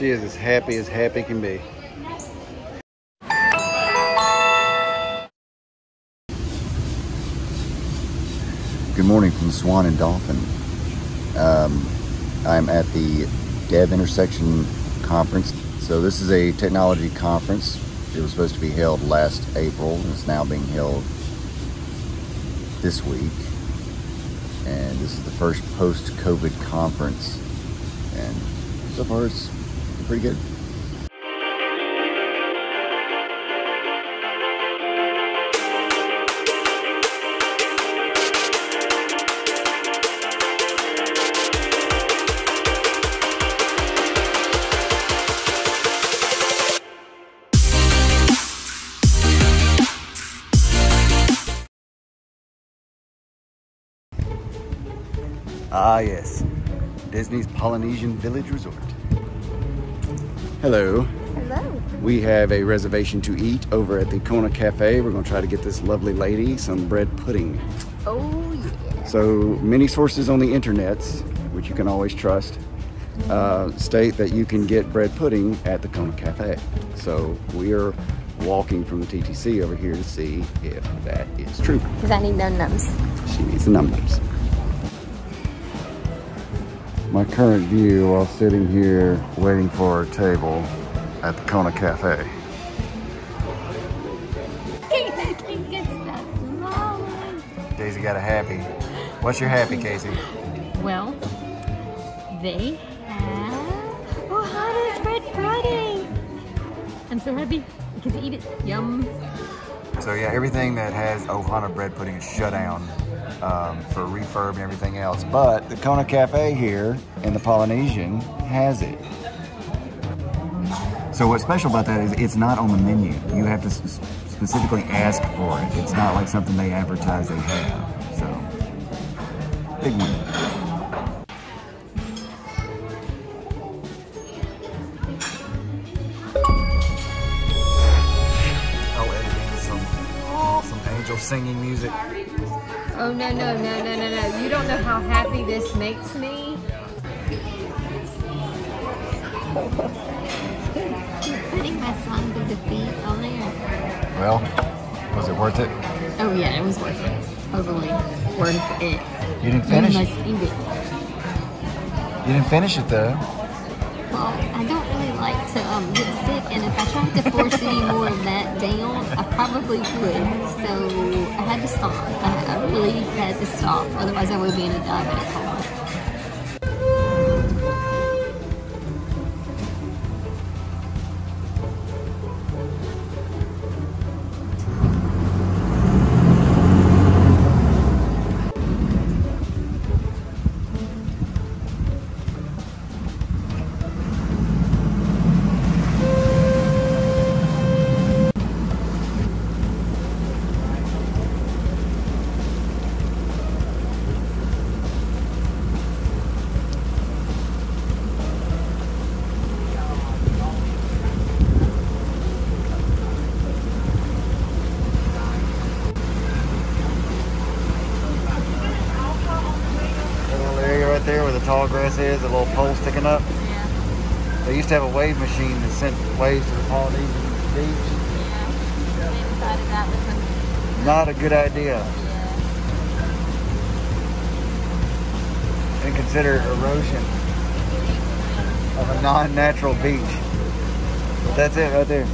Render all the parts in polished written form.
She is as happy can be. Good morning from Swan and Dolphin. I'm at the Dev Intersection Conference. So this is a technology conference. It was supposed to be held last April, and it's now being held this week. And this is the first post-COVID conference. And so far it's been pretty good. Ah yes, Disney's Polynesian Village Resort. Hello. Hello. We have a reservation to eat over at the Kona Cafe. We're gonna try to get this lovely lady some bread pudding. Oh yeah. So many sources on the internets, which you can always trust, state that you can get bread pudding at the Kona Cafe. So we are walking from the TTC over here to see if that is true. Because I need num-nums. She needs the num-nums. My current view while sitting here waiting for our table at the Kona Cafe. Daisy got a happy. What's your happy, Casey? Well, they have Ohana's bread pudding. I'm so happy because I eat it. Yum. So yeah, everything that has Ohana bread pudding is shut down. For refurb and everything else, but the Kona Cafe here in the Polynesian has it. So what's special about that is it's not on the menu. You have to specifically ask for it. It's not like something they advertise they have. So, big win. Oh, editing some angel singing music. Oh, no, no, no, no, no, no. You don't know how happy this makes me. You're putting my songs of defeat on there. Well, was it worth it? Oh, yeah, it was worth it. Totally worth it. You didn't finish it. You must eat it. You didn't finish it, though. Well, I don't really like to get sick, and if I tried to force any more of that down, I probably would. So I had to stop. I really had to stop, otherwise I would be in a diabetic coma. Tall grass is, a little pole sticking up. Yeah. They used to have a wave machine that sent waves to the Polynesian beach. Yeah, they decided that was not a good idea. Yeah. And consider erosion of a non-natural beach. But that's it right there.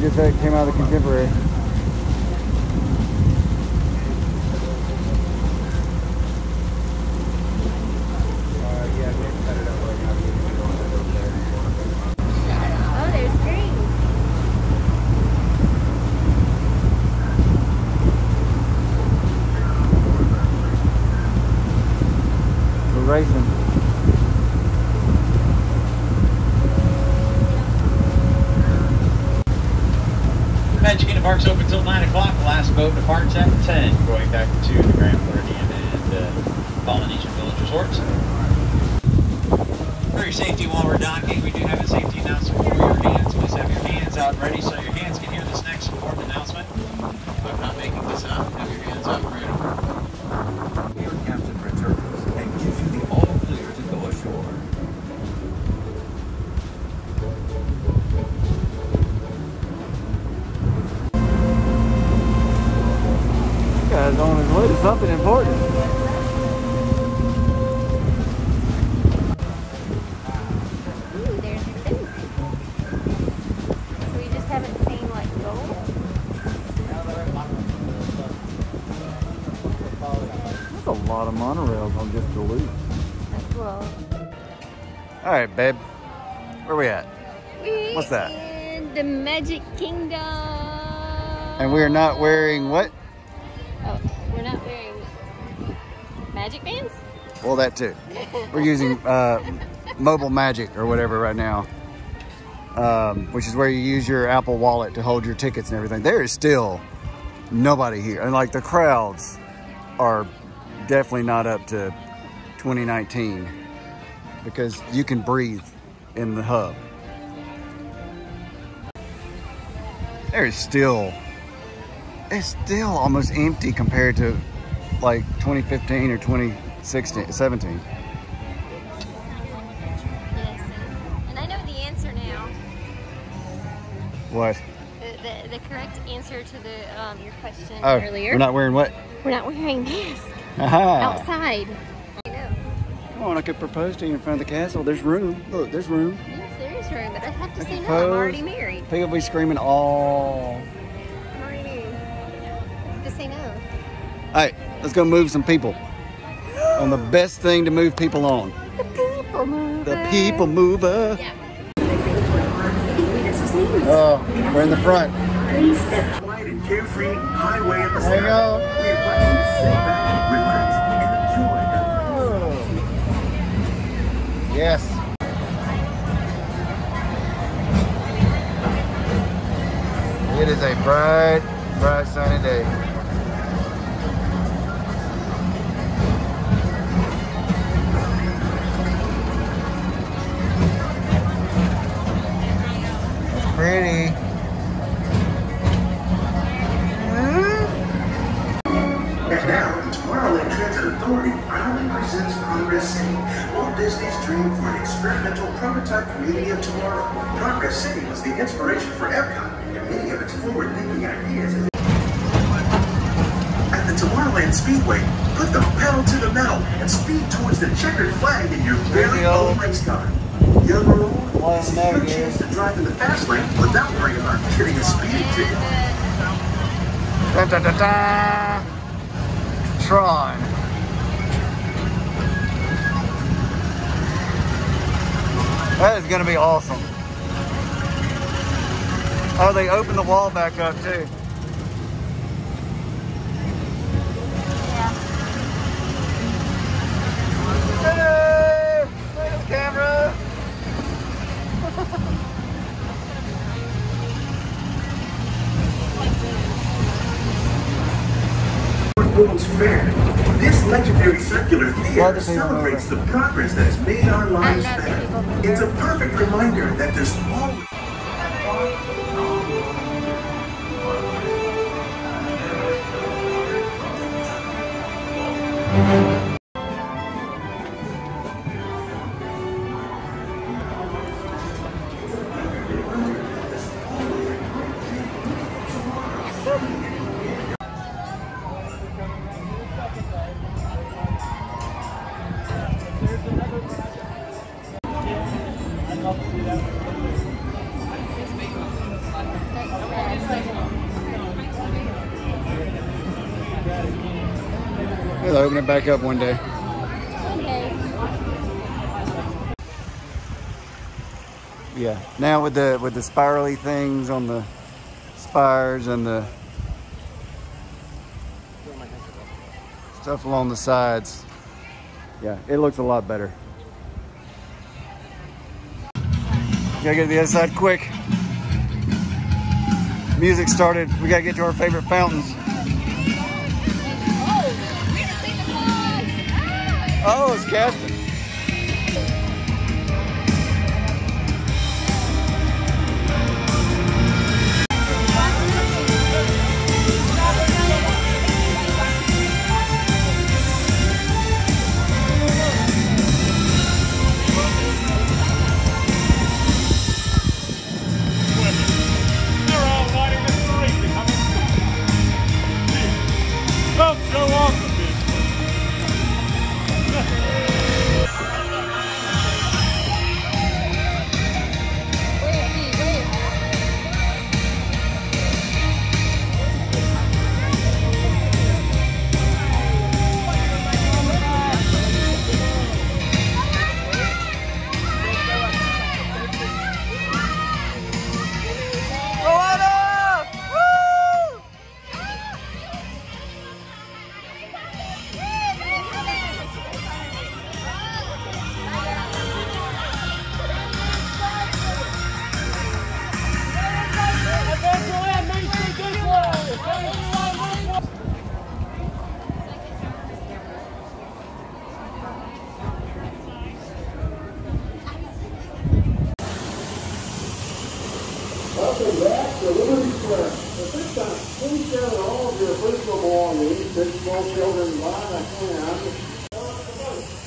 Just that came out of the Contemporary. Yeah, we cut it up right now. Oh, there's green. racing. Magic Kingdom Park's open until 9 o'clock. The last boat departs at 10, going back to the Grand Floridian and Polynesian Village Resorts. For your safety while we're docking, we do have a safety announcement for your hands. Please have your hands out ready so your hands can hear this next important announcement. I'm not making this up. Have your hands out ready. Your captain returns and gives you the all clear to go ashore. This guy's on his way to something important. Monorails on just Duluth. That's well. All right, babe. Where we at? What's that? In the Magic Kingdom. And we are not wearing what? Oh, we're not wearing magic bands? Well, that too. We're using mobile magic or whatever right now, which is where you use your Apple wallet to hold your tickets and everything. There is still nobody here. And like the crowds are definitely not up to 2019 because you can breathe in the hub. There is still, it's still almost empty compared to like 2015 or 2016, 17. And I know the answer now. What? The correct answer to the your question earlier. We're not wearing what? We're not wearing masks. Outside. I know. Come on, I could propose to you in front of the castle. There's room. Look, there's room. Yes, there is room, but I have to say no, I'm already married. People will be screaming, oh. I'm already married. I have to say no. All right, let's go move some people. On the best thing to move people on. The people mover. The people mover. Yeah. Oh, we're in the front. And carefree highway at the center. Hang on. Yes. It is a bright, bright sunny day. It's pretty. And now, Tomorrowland Transit Authority proudly presents Progress City, Disney's dream for an experimental prototype community of tomorrow. Progress City was the inspiration for Epcot and many of its forward-thinking ideas. At the Tomorrowland Speedway, put the pedal to the metal and speed towards the checkered flag in your very own race car. Your rule is your chance to drive in the fast lane without worrying about getting a speeding ticket. Tron. That is going to be awesome. Oh, they opened the wall back up, too. Yeah. Hey! Freedom camera! World's fair. This legendary circular theater celebrates the progress that has made our lives better. It's a perfect reminder that there's always... They'll open it back up one day. Okay. Yeah. Now with the spirally things on the spires and the stuff along the sides. Yeah, it looks a lot better. Gotta get to the other side quick. Music started. We gotta get to our favorite fountains. Oh, it's casting.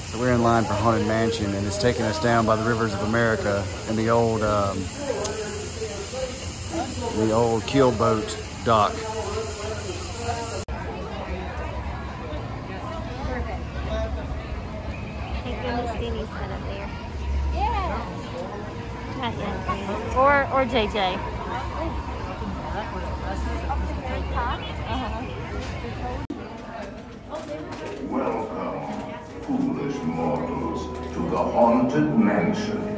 So we're in line for Haunted Mansion, and it's taking us down by the Rivers of America and the old keelboat dock. Or JJ. Welcome, foolish mortals, to the Haunted Mansion.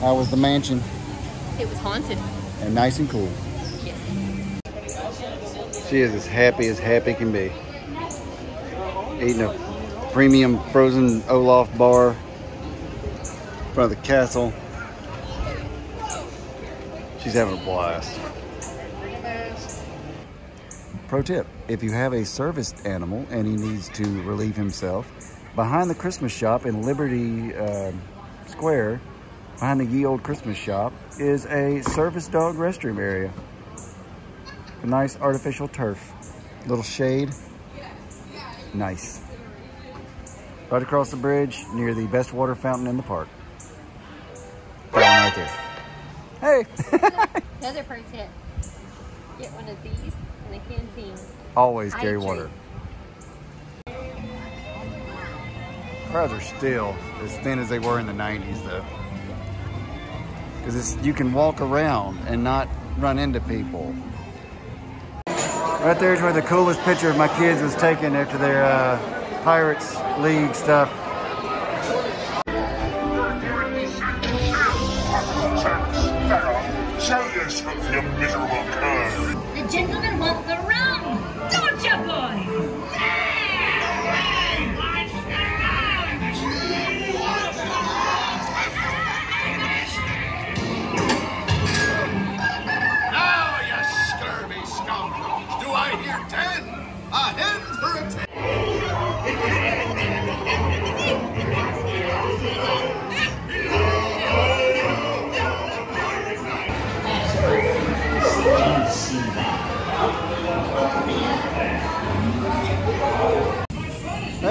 How was the mansion? It was haunted. And nice and cool. Yes. She is as happy can be. Eating a premium frozen Olaf bar in front of the castle. She's having a blast. Pro tip, if you have a serviced animal and he needs to relieve himself, behind the Christmas shop in Liberty Square, behind the Ye Old Christmas shop is a service dog restroom area. A nice artificial turf. Little shade. Nice. Right across the bridge near the best water fountain in the park. Right there. Hey! Another pro tip. Get one of these in the canteen. Always carry water. Crowds are still as thin as they were in the 90s though. Because you can walk around and not run into people. Right there is where the coolest picture of my kids was taken after their Pirates League stuff. The gentlemen want the rum, don't you boys?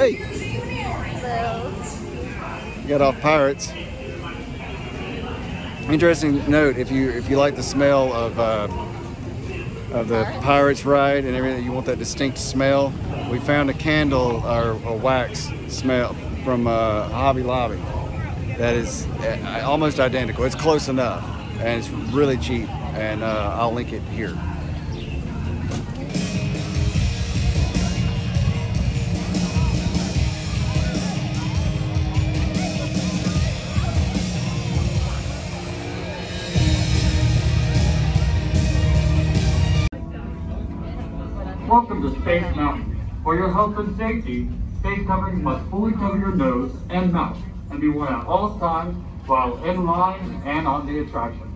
Hey! Hello. You got off Pirates. Interesting note, if you like the smell of the Pirates ride and everything, you want that distinct smell, we found a candle or a wax smell from Hobby Lobby that is almost identical. It's close enough and it's really cheap, and I'll link it here. Welcome to Space Mountain. For your health and safety, face coverings must fully cover your nose and mouth and be worn at all times while in line and on the attraction.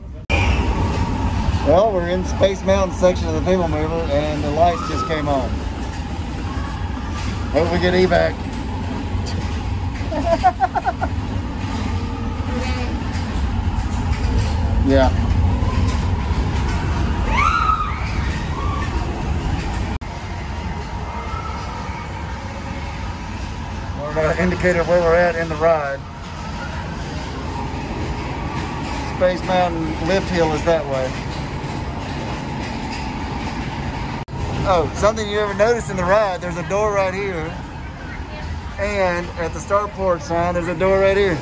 Well, we're in Space Mountain section of the People Mover and the lights just came on. Hope we get evac. Yeah. Indicated where we're at in the ride. Space Mountain lift hill is that way. Oh, something you never noticed in the ride, there's a door right here. And at the starport sign, there's a door right here.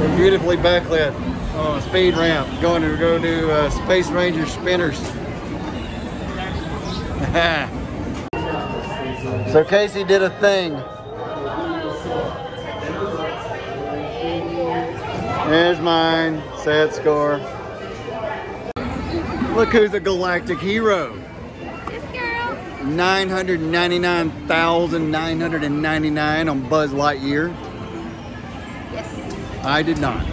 We're beautifully backlit on a speed ramp. Going to Space Ranger Spinners. So Casey did a thing. There's mine, sad score. Look who's a galactic hero. This girl. 999,999 on Buzz Lightyear. Yes. I did not.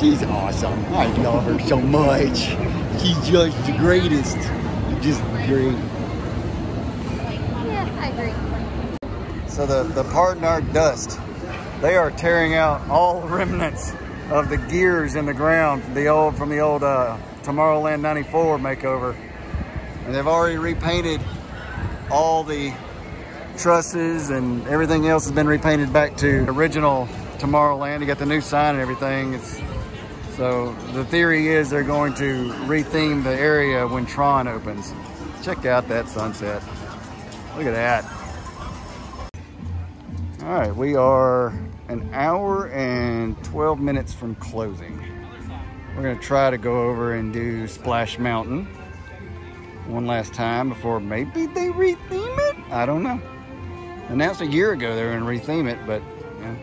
She's awesome. I love her so much. She's just the greatest. Just great. Yeah, I agree. So the Partnard dust, they are tearing out all remnants of the gears in the ground from the old Tomorrowland 94 makeover. And they've already repainted all the trusses, and everything else has been repainted back to original Tomorrowland. You got the new sign and everything. So the theory is they're going to retheme the area when Tron opens. Check out that sunset. Look at that. All right, we are an hour and 12 minutes from closing. We're gonna try to go over and do Splash Mountain one last time before maybe they retheme it? I don't know. Announced a year ago they were gonna retheme it, but you know.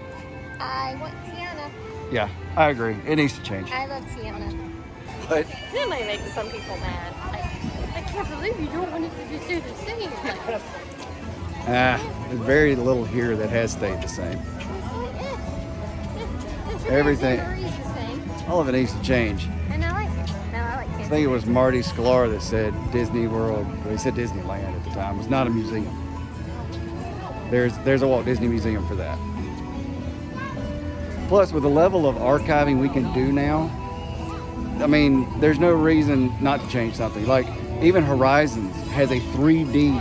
I want Tiana. Yeah. I agree. It needs to change. I love Tiana. But that might make some people mad. I can't believe you don't want it to just do the same. There's very little here that has stayed the same. Everything. All of it needs to change. And I like it. No, I like it. I think it was Marty Sklar that said Disney World. Well, he said Disneyland at the time. It was not a museum. There's a Walt Disney Museum for that. Plus, with the level of archiving we can do now, I mean, there's no reason not to change something. Like, even Horizons has a 3D,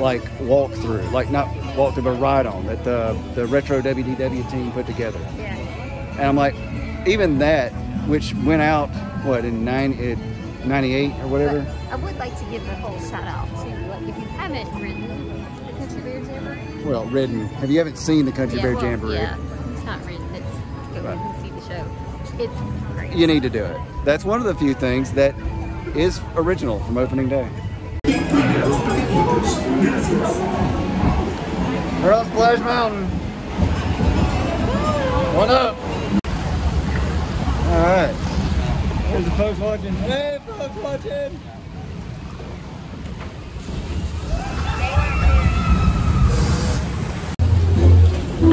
like, walkthrough. Like, not walkthrough, but ride-on that the retro WDW team put together. Yeah. And I'm like, even that, which went out, what, in 98 or whatever? But I would like to give a whole shout-out to, like, if you haven't ridden the Country Bear Jamboree. Well, ridden. If you haven't seen the Country Bear Jamboree. Yeah. It's not ridden. Right. You can see the show. It's great. You need to do it. That's one of the few things that is original from opening day. We're on Splash Mountain. What up? All right. There's the folks watching. Hey, folks watching.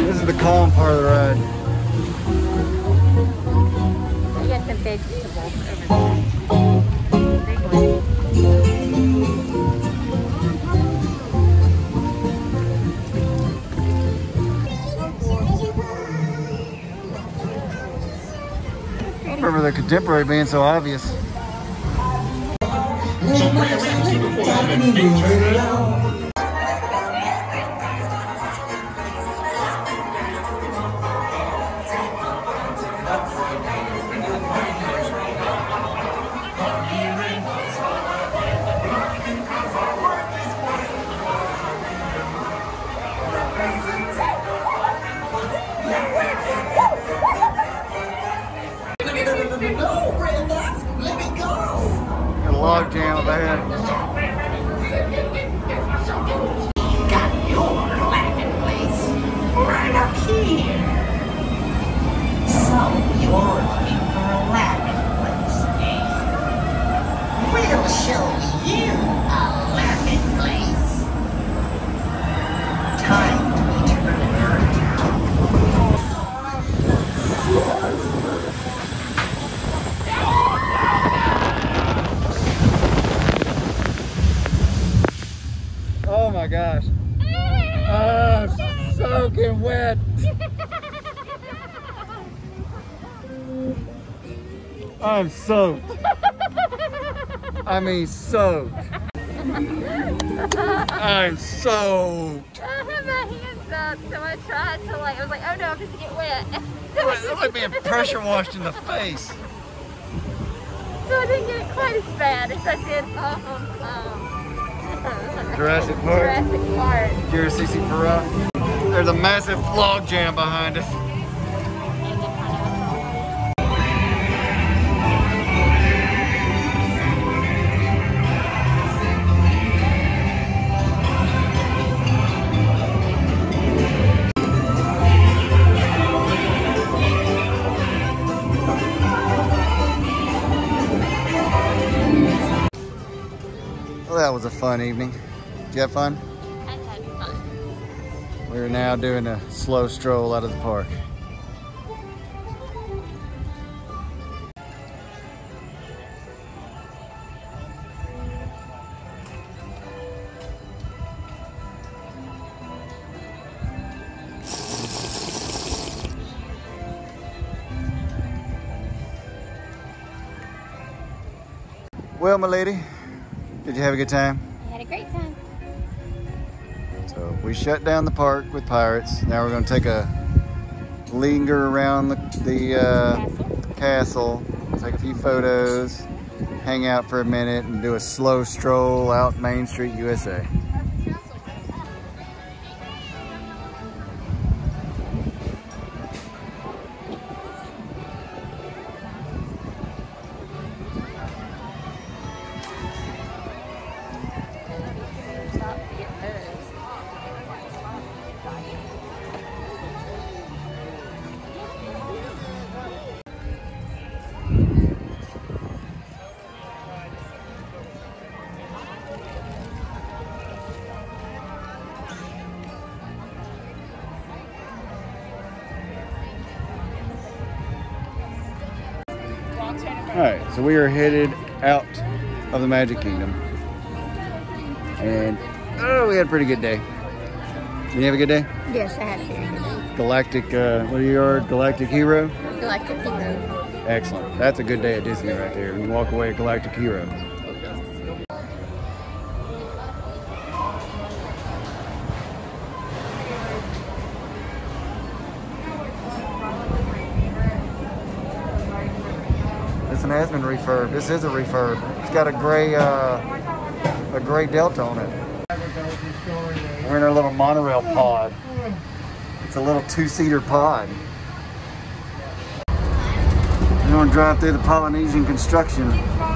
This is the calm part of the ride. Vegetables over there. Big one. remember their contemporary being so obvious. I'm soaked. I mean soaked. I'm soaked. I had my hands up, so I tried to I was like, oh no, I'm just gonna get wet. It's like being pressure washed in the face. So I didn't get it quite as bad as I did Jurassic Park. Jurassic Park. Jurassic Park. There's a massive log jam behind us. That was a fun evening. Did you have fun? I had fun. We're now doing a slow stroll out of the park. Well, my lady, did you have a good time? I had a great time. So we shut down the park with Pirates. Now we're going to take a linger around the castle, take a few photos, hang out for a minute, and do a slow stroll out Main Street, USA. Alright, so we are headed out of the Magic Kingdom. And we had a pretty good day. Did you have a good day? Yes, I had a good day. Galactic Hero? Galactic Hero. Excellent. That's a good day at Disney right there. When you walk away at Galactic Hero. Has been refurbed. This is a refurb. It's got a gray Delta on it. We're in our little monorail pod. It's a little two-seater pod. We're gonna drive through the Polynesian construction.